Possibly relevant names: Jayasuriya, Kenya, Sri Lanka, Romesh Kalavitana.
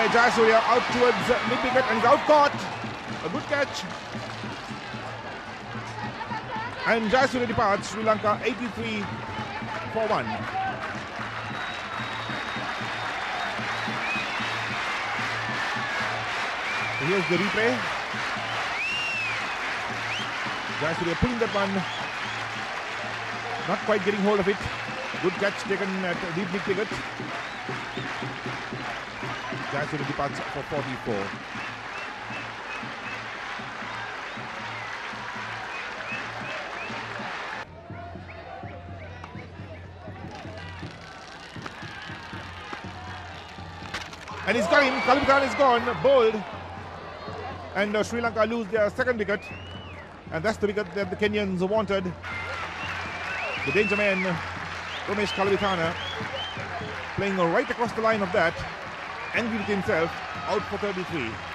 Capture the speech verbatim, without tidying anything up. by Jayasuriya out towards mid-wicket and out caught. A good catch. And Jayasuriya departs. Sri Lanka eighty-three for one. Here's the replay. Jayasuriya pulling that one. Not quite getting hold of it. Good catch taken at deep mid-wicket. Jayasuriya departs for forty-four. And he's got him. Kalavitana is gone. Bowled. And uh, Sri Lanka lose their second wicket. And that's the wicket that the Kenyans wanted. The danger man, Romesh Kalavitana, playing right across the line of that. Angry with himself, out for thirty-three.